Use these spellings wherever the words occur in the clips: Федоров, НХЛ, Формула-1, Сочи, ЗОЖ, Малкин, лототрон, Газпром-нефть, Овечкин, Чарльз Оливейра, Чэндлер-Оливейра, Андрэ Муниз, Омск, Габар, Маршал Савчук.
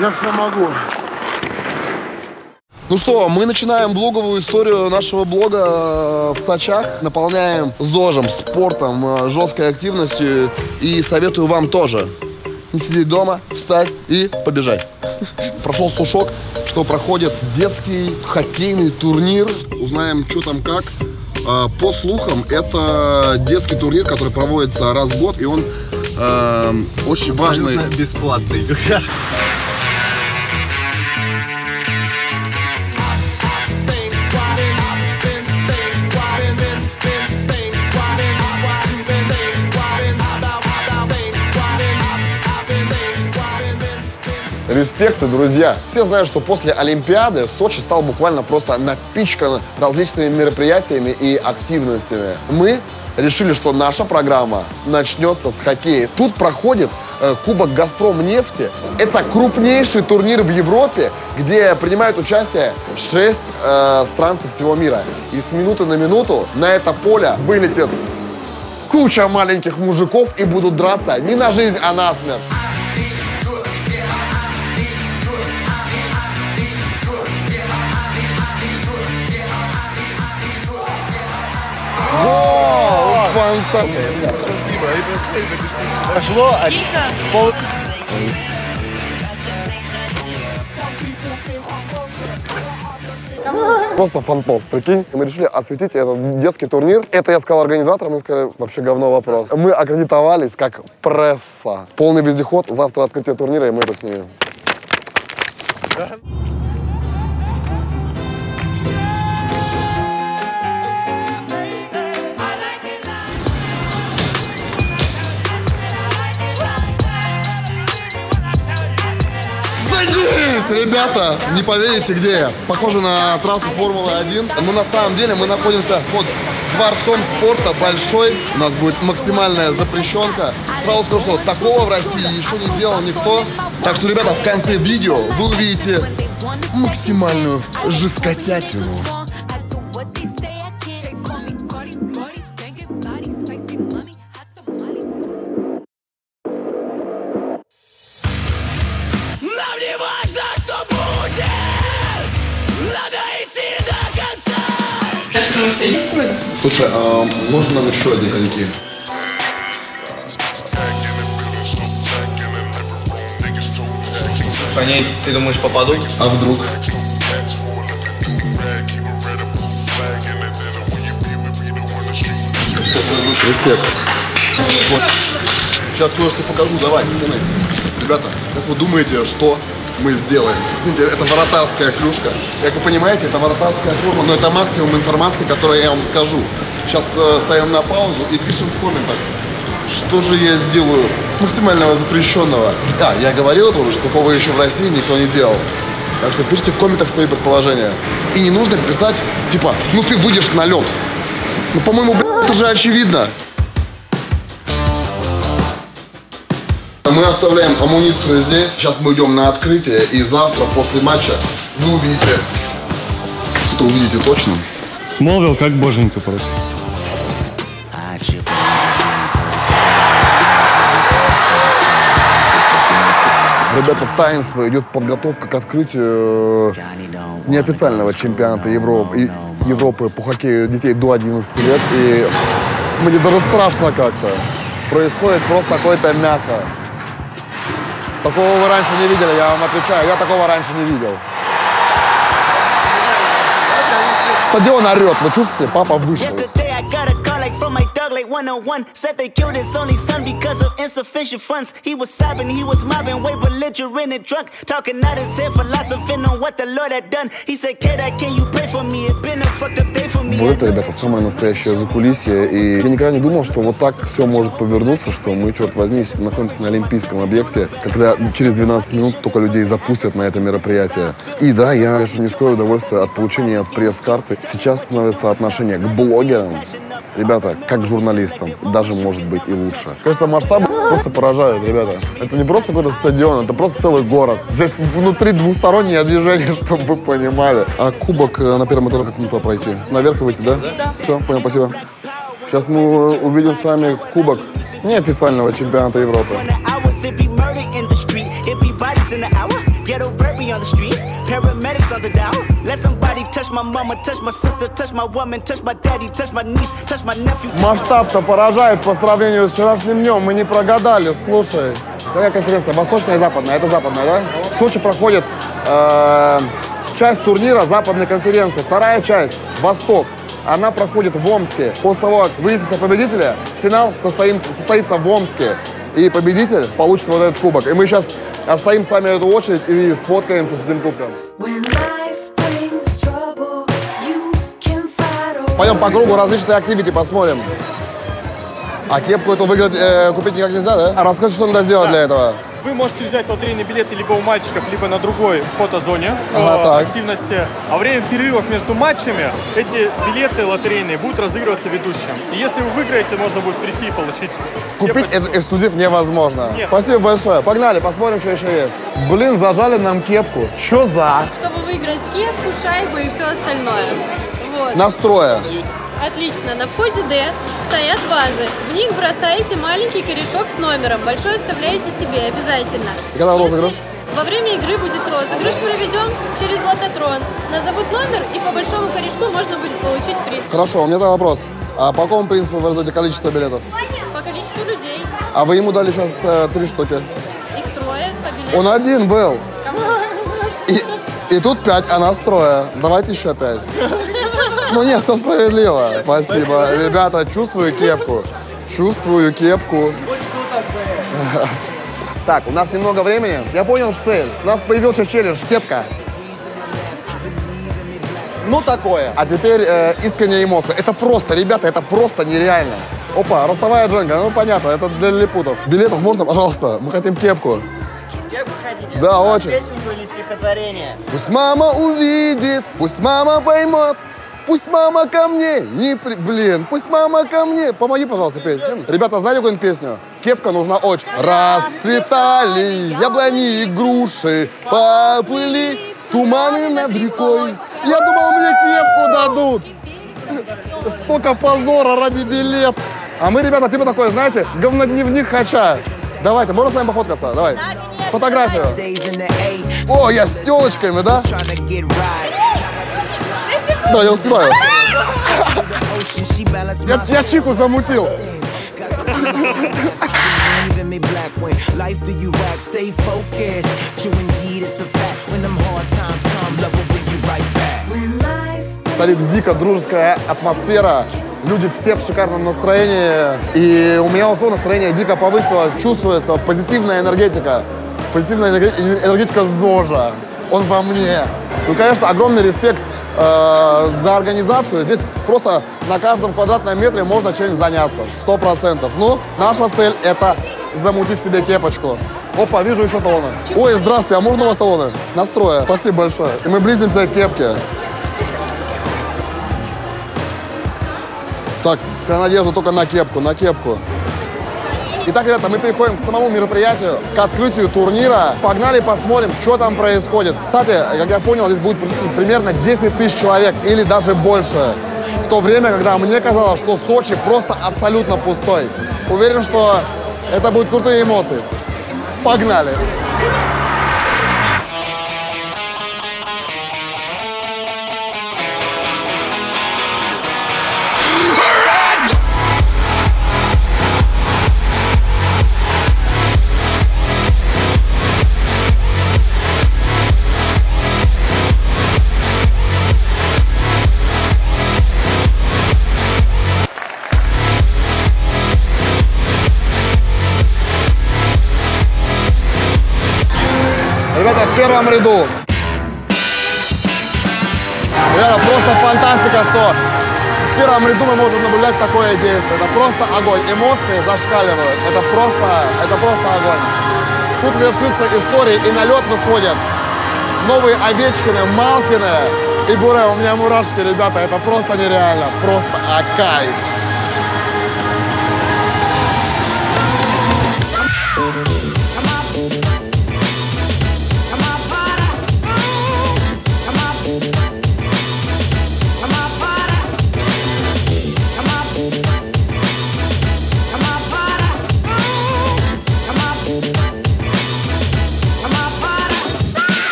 Я все могу. Ну что, мы начинаем блоговую историю нашего блога в Сочах. Наполняем зожем, спортом, жесткой активностью. И советую вам тоже не сидеть дома, встать и побежать. Прошел сушок, что проходит детский хоккейный турнир. Узнаем, что там как. По слухам, это детский турнир, который проводится раз в год. И он очень важный. Бесплатный. Респекты, друзья! Все знают, что после Олимпиады Сочи стал буквально просто напичкан различными мероприятиями и активностями. Мы решили, что наша программа начнется с хоккея. Тут проходит Кубок «Газпром-нефти». Это крупнейший турнир в Европе, где принимают участие 6 стран со всего мира. И с минуты на минуту на это поле вылетит куча маленьких мужиков и будут драться не на жизнь, а на смерть. Пошло пол... Просто фантоз, прикинь. Мы решили осветить этот детский турнир. Это я сказал организаторам, они сказали, вообще говно вопрос. Мы аккредитовались как пресса. Полный вездеход, завтра открытие турнира, и мы это снимем. Ребята, не поверите, где я. Похоже на трассу Формулы-1. Но на самом деле мы находимся под дворцом спорта большой. У нас будет максимальная запрещенка. Сразу скажу, что такого в России еще не делал никто. Так что, ребята, в конце видео вы увидите максимальную жескотятину. Слушай, а можно нам еще одни коньки? По ней, ты думаешь, попаду? А вдруг? Респект. Сейчас кое-что покажу, давай, пацаны. Ребята, как вы думаете, что мы сделаем? Смотрите, это воротарская клюшка. Как вы понимаете, это воротарская клюшка, но это максимум информации, которую я вам скажу. Сейчас ставим на паузу и пишем в комментах, что же я сделаю максимального запрещенного. Да, я говорил тоже, что такого еще в России никто не делал. Так что пишите в комментах свои предположения. И не нужно писать, типа, ну ты выйдешь на лед. Ну, по-моему, это же очевидно. Мы оставляем амуницию здесь. Сейчас мы идем на открытие, и завтра после матча вы увидите. Что-то увидите точно. Смолвил как боженька против. Ребята, таинство, идет подготовка к открытию неофициального чемпионата Европы по хоккею детей до 11 лет. И мне даже страшно как-то. Происходит просто какое-то мясо. Такого вы раньше не видели, я вам отвечаю, я такого раньше не видел. Стадион орет, вы чувствуете? Папа вышел. Вот это, ребята, самое настоящее закулисье. И я никогда не думал, что вот так все может повернуться, что мы, черт возьми, находимся на олимпийском объекте, когда через 12 минут только людей запустят на это мероприятие. И да, я, конечно, не скрою удовольствие от получения пресс-карты. Сейчас становится отношение к блогерам, ребята, как к журналистам, даже, может быть, и лучше. Конечно, масштабы просто поражают, ребята. Это не просто какой-то стадион, это просто целый город. Здесь внутри двустороннее движение, чтобы вы понимали. А кубок на первом этаже как нужно пройти? Наверх выйти, да? Да. Все, понял, спасибо. Сейчас мы увидим с вами кубок неофициального чемпионата Европы. Ghetto bravery on the street, paramedics on the dial. Let somebody touch my mama, touch my sister, touch my woman, touch my daddy, touch my niece, touch my nephew. Масштаб-то поражает по сравнению с вчерашним днем. Мы не прогадали, слушай. Какая конференция? Восточная и западная. Это западная, да? В Сочи проходит часть турнира западной конференции. Вторая часть, Восток, она проходит в Омске. После того, как выяснится победителя, финал состоится в Омске. И победитель получит вот этот кубок. И мы сейчас оставим с вами эту очередь и сфоткаемся с этим кубком. Пойдем по кругу различные активити, посмотрим. А кепку эту выиграть, купить никак нельзя, да? А расскажи, что надо сделать для этого. Вы можете взять лотерейные билеты либо у мальчиков, либо на другой фотозоне активности. А время перерывов между матчами эти билеты лотерейные будут разыгрываться ведущим. И если вы выиграете, можно будет прийти и получить. Купить этот эксклюзив невозможно. Нет. Спасибо большое. Погнали, посмотрим, что еще есть. Блин, зажали нам кепку. Что за? Чтобы выиграть кепку, шайбу и все остальное. Вот. Настроя. Отлично. На входе D стоят базы. В них бросаете маленький корешок с номером. Большой оставляете себе обязательно. И когда розыгрыш? Во время игры будет розыгрыш проведен через лототрон. Назовут номер, и по большому корешку можно будет получить приз. Хорошо, у меня такой вопрос. А по какому принципу вы раздаете количество билетов? По количеству людей. А вы ему дали сейчас 3 штуки? Их 3 по билету. Он один был. Кому? И тут 5, а нас 3. Давайте еще 5. Ну нет, все справедливо. Спасибо. Ребята, чувствую кепку. Чувствую кепку. Так, у нас немного времени. Я понял цель. У нас появился челлендж «Кепка». Ну такое. А теперь искренние эмоции. Это просто, ребята, это просто нереально. Опа, ростовая джанга. Ну понятно, это для лилипутов. Билетов можно, пожалуйста? Мы хотим кепку. Кепку хотите? Да, очень. Песенку или стихотворение? Пусть мама увидит, пусть мама поймет. Пусть мама ко мне, не при... Блин, пусть мама ко мне. Помоги, пожалуйста, петь. Ребята, знаете какую-нибудь песню? Кепка нужна очень. Расцветали яблони и груши, поплыли туманы над рекой. Я думал, мне кепку дадут. Столько позора ради билет. А мы, ребята, типа такое, знаете, говнодневник хача. Давайте, можно с вами пофоткаться? Давай. Фотографию. О, я с телочками, да? Да, я успеваю. Я Чику замутил. Стоит дико дружеская атмосфера. Люди все в шикарном настроении. И у меня все настроение дико повысилось. Чувствуется позитивная энергетика. Позитивная энергетика ЗОЖа. Он во мне. Ну, конечно, огромный респект за организацию. Здесь просто на каждом квадратном метре можно чем-нибудь заняться. 100%. Ну, наша цель – это замутить себе кепочку. Опа, вижу еще талоны. Ой, здравствуйте, а можно у вас талоны? Настроя. Спасибо большое. И мы близимся к кепке. Так, вся надежда только на кепку, на кепку. Итак, ребята, мы переходим к самому мероприятию, к открытию турнира. Погнали, посмотрим, что там происходит. Кстати, как я понял, здесь будет присутствовать примерно 10 тысяч человек или даже больше. В то время, когда мне казалось, что Сочи просто абсолютно пустой. Уверен, что это будут крутые эмоции. Погнали! В первом ряду. Ребята, просто фантастика, что в первом ряду мы можем наблюдать такое действие. Это просто огонь. Эмоции зашкаливают. Это просто огонь. Тут вершится история, и на лед выходят новые Овечкины, Малкины и Гуре. У меня мурашки, ребята. Это просто нереально. Просто акай.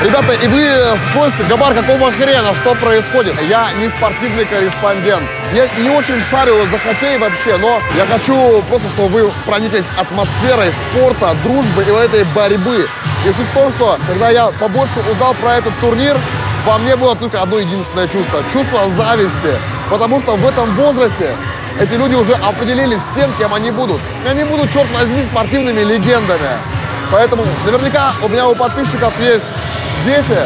Ребята, и вы спросите: Габар, какого хрена, что происходит? Я не спортивный корреспондент. Я не очень шарю за хоккей вообще, но я хочу просто, чтобы вы прониклись атмосферой спорта, дружбы и вот этой борьбы. И суть в том, что когда я побольше узнал про этот турнир, во мне было только одно единственное чувство. Чувство зависти. Потому что в этом возрасте эти люди уже определились с тем, кем они будут. И они будут, черт возьми, спортивными легендами. Поэтому наверняка у меня у подписчиков есть дети.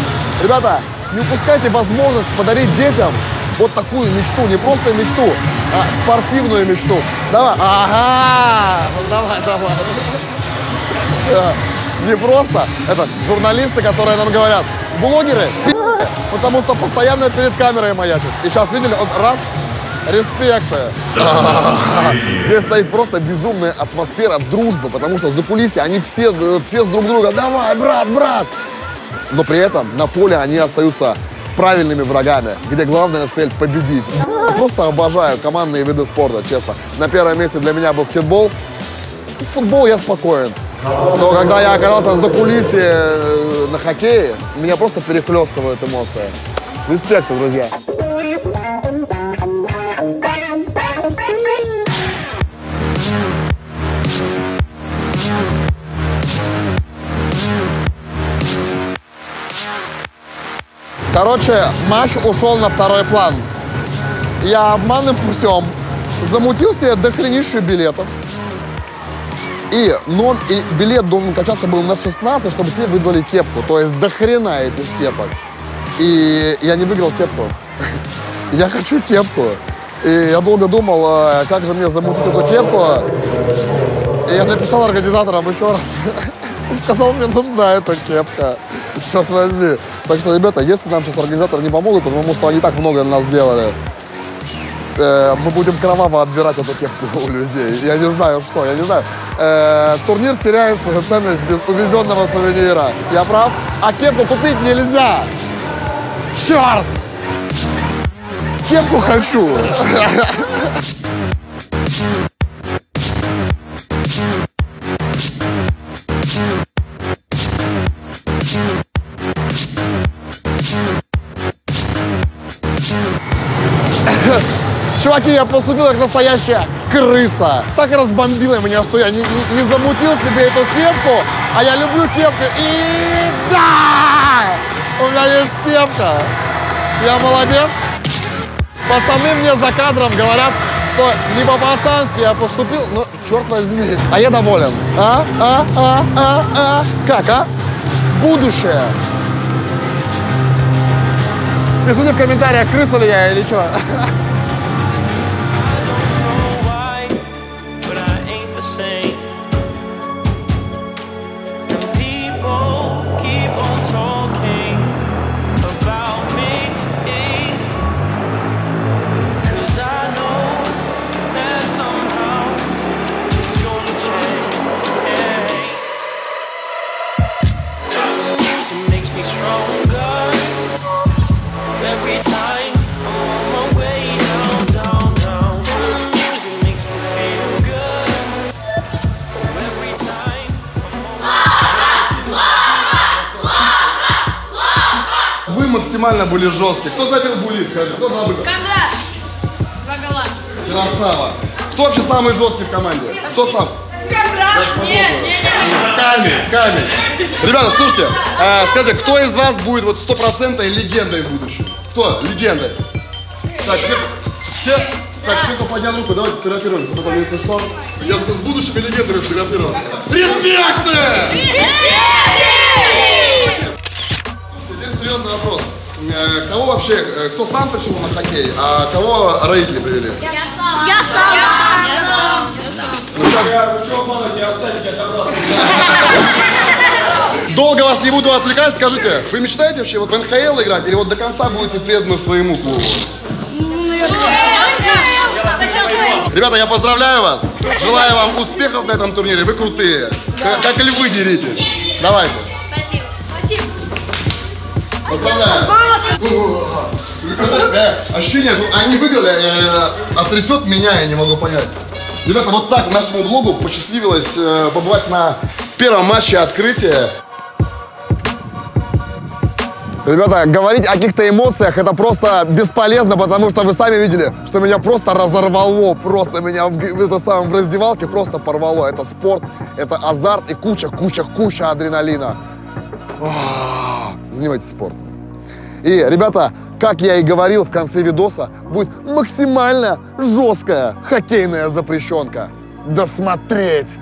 Ребята, не упускайте возможность подарить детям вот такую мечту. Не просто мечту, а спортивную мечту. Давай. Ага! Давай. Не просто. Это журналисты, которые нам говорят. Блогеры, потому что постоянно перед камерой маячит. И сейчас видели, вот раз. Респекты. Здесь стоит просто безумная атмосфера дружбы, потому что за кулисами они все с друг друга. Давай, брат, брат. Но при этом на поле они остаются правильными врагами, где главная цель – победить. Просто обожаю командные виды спорта, честно. На первом месте для меня баскетбол. Футбол я спокоен. Но когда я оказался за кулисами на хоккее, меня просто перехлестывают эмоции. Респекты, друзья. Короче, матч ушел на второй план. Я обманным путем замутил себе дохренищу билетов. И билет должен качаться был на 16, чтобы тебе выдали кепку. То есть дохрена этих кепок. И я не выиграл кепку. Я хочу кепку. И я долго думал, как же мне замутить эту кепку. И я написал организаторам еще раз. И сказал, мне нужна эта кепка. Черт возьми. Так что, ребята, если нам сейчас организаторы не помогут, потому что они так много нас сделали, мы будем кроваво отбирать эту кепку у людей. Я не знаю, что, я не знаю. Турнир теряет свою ценность без увезенного сувенира. Я прав? А кепку купить нельзя. Черт! Кепку хочу! Чуваки, я поступил как настоящая крыса. Так разбомбила меня, что я не замутил себе эту кепку, а я люблю кепку. И да! У меня есть кепка. Я молодец. Пацаны мне за кадром говорят, что не по-пацански я поступил, но черт возьми. А я доволен. Как, а? Будущее. Пишите в комментариях, крыса ли я или что. Максимально были жесткие. Кто забил булит? Кто забыл? Кондрат! Два гола. Красава. Кто вообще самый жесткий в команде? Кто сам? Кондрат! Нет. Камень. Ребята, слушайте, скажите, кто из вас будет вот 100% легендой в будущем? Кто? Легендой. Так, все? Так, все, поднял руку, давайте сфотографируемся. Потом, если что, я с будущими легендами сфотографировался. Респекты! Теперь серьезный вопрос. Кого вообще, кто сам пришел на хоккей, а кого родители привели? Я сам. Долго вас не буду отвлекать, скажите, вы мечтаете вообще вот в НХЛ играть или вот до конца будете преданы своему клубу? Ребята, я поздравляю вас, желаю вам успехов на этом турнире, вы крутые, как и львы деритесь. Давайте. Ощущение, что они выиграли, а трясет меня, я не могу понять. Ребята, вот так нашему блогу посчастливилось побывать на первом матче открытия. Ребята, говорить о каких-то эмоциях — это просто бесполезно, потому что вы сами видели, что меня просто разорвало, просто меня в раздевалке просто порвало. Это спорт, это азарт и куча адреналина. Занимайтесь спортом. И, ребята, как я и говорил в конце видоса, будет максимально жесткая хоккейная запрещенка. Досмотреть!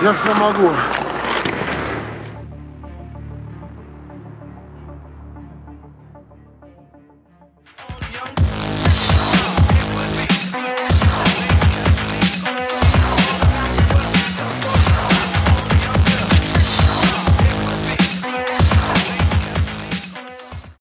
Я все могу.